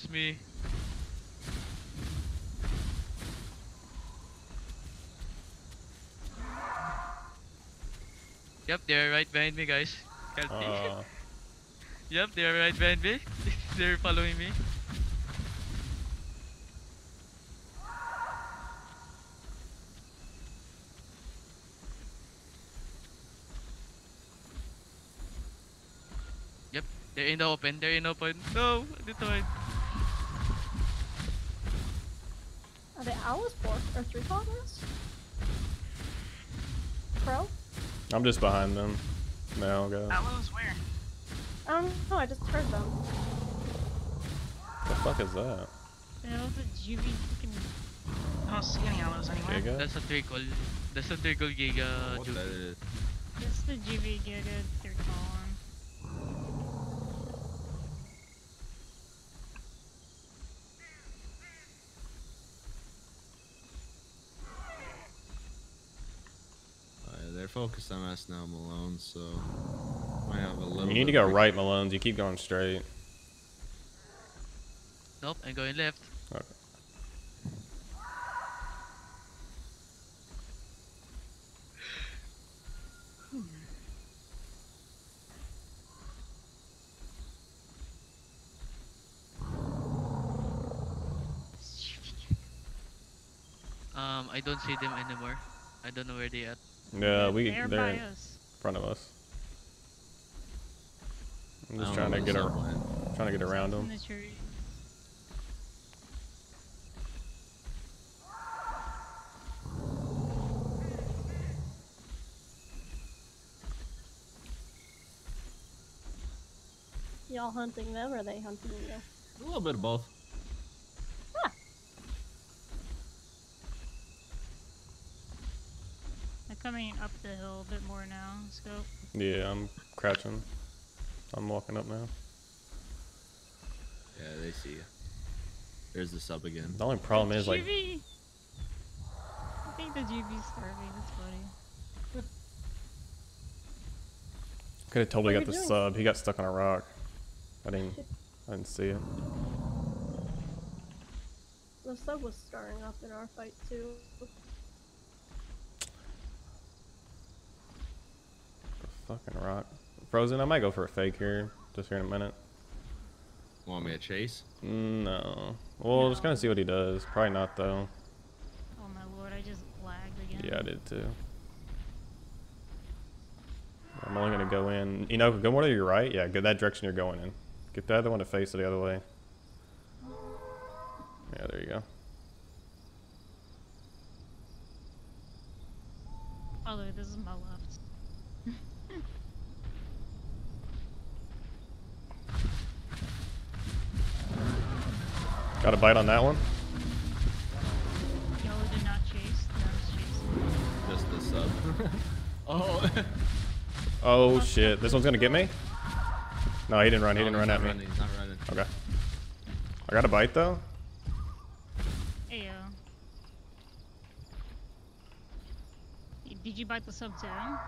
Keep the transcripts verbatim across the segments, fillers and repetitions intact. curse me. Yep, they're right behind me, guys. Can't uh. Yep, they're right behind me. They're following me. Yep, they're in the open. They're in the open. No, dito right. Are they owls, four or three followers? Pro? I'm just behind them. Now, guys. Owls where? Um, no, I just heard them. What the fuck is that? Yeah, what the G V fucking... I don't see any aloes anywhere. Giga? That's a trickle. That's a trickle Giga. What that is? That's the G V Giga trickle one. Uh, they're focused on us now, Malone, so... I have a little you need to go right, Malone. You keep going straight. Nope, I'm going left. Okay. Hmm. Um, I don't see them anymore. I don't know where they are. Yeah, uh, we they're, they're in front of us. I'm just trying to get ar trying to get around them. Y'all hunting them or are they hunting you? A little bit of both. Ah. They're coming up the hill a bit more now, let's go. Yeah, I'm crouching. I'm walking up now. Yeah, they see you. There's the sub again. The only problem is like... G V! I think the G V's starving, that's funny. Could have totally got the doing? sub. He got stuck on a rock. I didn't. I didn't see it. The sub was starting up in our fight too. The fucking rock. Frozen. I might go for a fake here. Just here in a minute. Want me to chase? No. Well, no. Just gonna see what he does. Probably not though. Oh my lord! I just lagged again. Yeah, I did too. I'm only gonna go in. You know, go more to your right. Yeah, go that direction you're going in. Get the other one to face it the other way. Yeah, there you go. Oh look, this is my left. Got a bite on that one? Y'all did not chase. I was chasing. Just the sub. Oh. Oh shit, this one's gonna get me? No, he didn't run, he no, didn't run at me. Running, he's not running. Okay. I got a bite though? Ayo. Did you bite the sub down?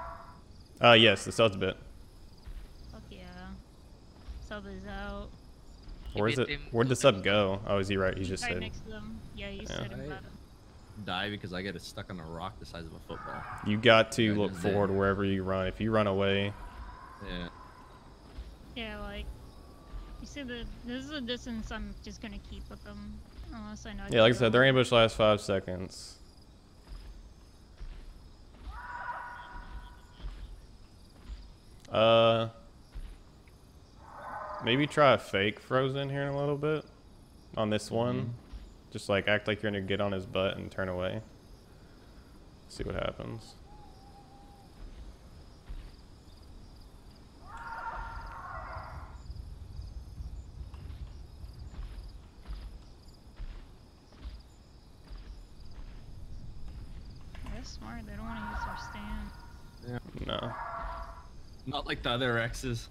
Uh, yes, the sub's bit. Fuck yeah. Sub is out. Where's it? Where'd the sub go? Oh, is he right? He just right said. Next to them. Yeah, you yeah. said about it. Die because I get it stuck on a rock the size of a football. You got to look forward there. Wherever you run. If you run away, yeah, yeah, like you see, the this is a distance I'm just gonna keep with them unless I know. Yeah, I like I said, their ambush lasts five seconds. Uh, maybe try a fake Frozen here in a little bit on this one. Mm-hmm. Just like act like you're gonna get on his butt and turn away. See what happens. They're smart, they don't wanna use their stand. Yeah. No. Not like the other Rexes.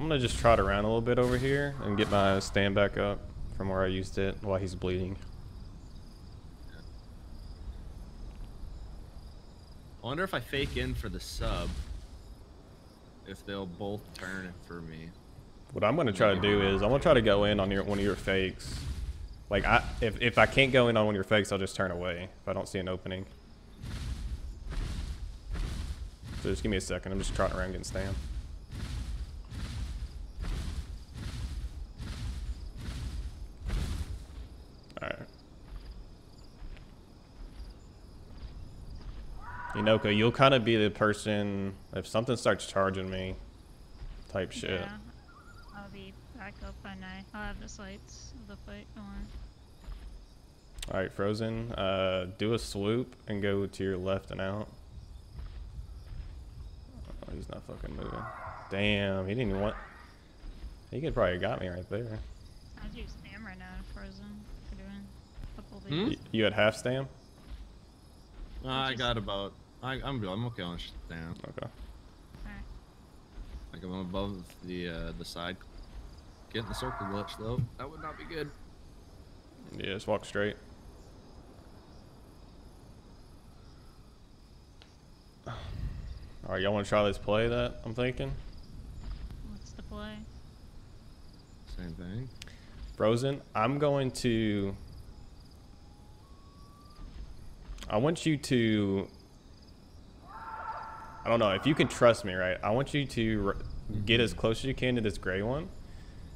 I'm gonna just trot around a little bit over here and get my stand back up from where I used it while he's bleeding. wonder if I fake in for the sub, if they'll both turn it for me. What I'm gonna try to do is I'm gonna try to go in on your one of your fakes. Like I, if if I can't go in on one of your fakes, I'll just turn away if I don't see an opening. So just give me a second. I'm just trotting around getting Stan. All right. Inoka, you'll kind of be the person if something starts charging me, type shit. Yeah. I'll be back up by nine. I'll have the lights of the fight on. Alright, Frozen. Uh, do a swoop and go to your left and out. Oh, he's not fucking moving. Damn, he didn't even want... He could probably have got me right there. I'd use Stam right now, Frozen. For doing a couple of these. Hmm? You had half Stam? Uh, I got about... I, I'm good. I'm okay on Stam. Okay. Like I'm above the uh, the side. Getting the circle glitch though. That would not be good. Yeah, just walk straight. Alright, y'all want to try this play that I'm thinking? What's the play? Same thing. Frozen, I'm going to... I want you to... I don't know if you can trust me, right? I want you to r get as close as you can to this gray one,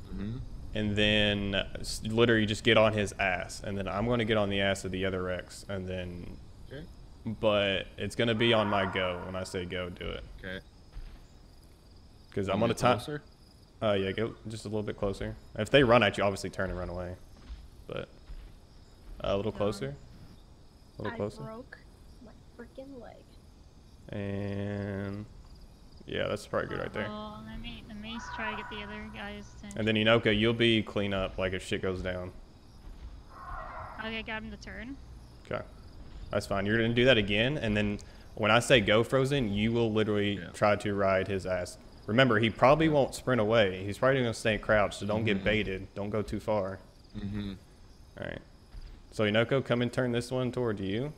mm-hmm. and then uh, literally just get on his ass, and then I'm going to get on the ass of the other Rex, and then. Okay. But it's going to be on my go when I say go, do it. Okay. Because I'm going to time. Uh, yeah, go just a little bit closer. If they run at you, obviously turn and run away, but uh, a little closer. A little I closer. Broke my freaking leg. And yeah, that's probably good right there. Oh, let me let me try to get the other guys to. And then Inoka, you'll be clean up like if shit goes down. Okay, got him to turn. Okay, that's fine. You're gonna do that again, and then when I say go, Frozen, you will literally yeah. try to ride his ass. Remember, he probably won't sprint away. He's probably gonna stay crouched, so don't mm-hmm. get baited. Don't go too far. Mm-hmm. All right. So Inoka, come and turn this one toward you.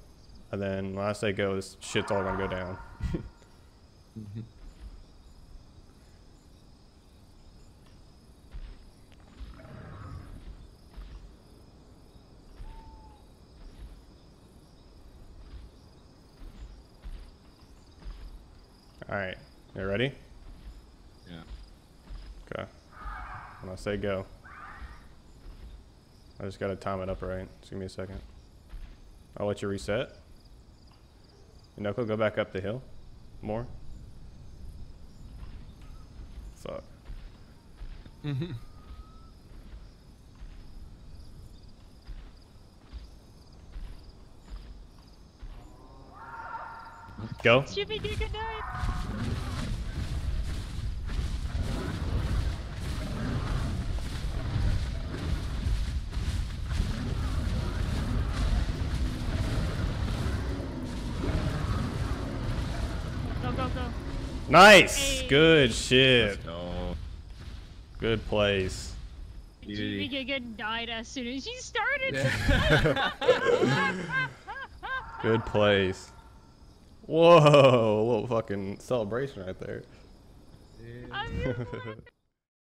And then when I say go, this shit's all gonna go down. mm-hmm. All right, you ready? Yeah. Okay. When I say go, I just gotta time it up right. Just give me a second. I'll let you reset. Inoka, go back up the hill. More. Fuck. Mm-hmm. Go. Shippy, good night. Nice! Hey. Good shit. Good place. G B K getting died as soon as you started. Yeah. Good place. Whoa, a little fucking celebration right there. Yeah.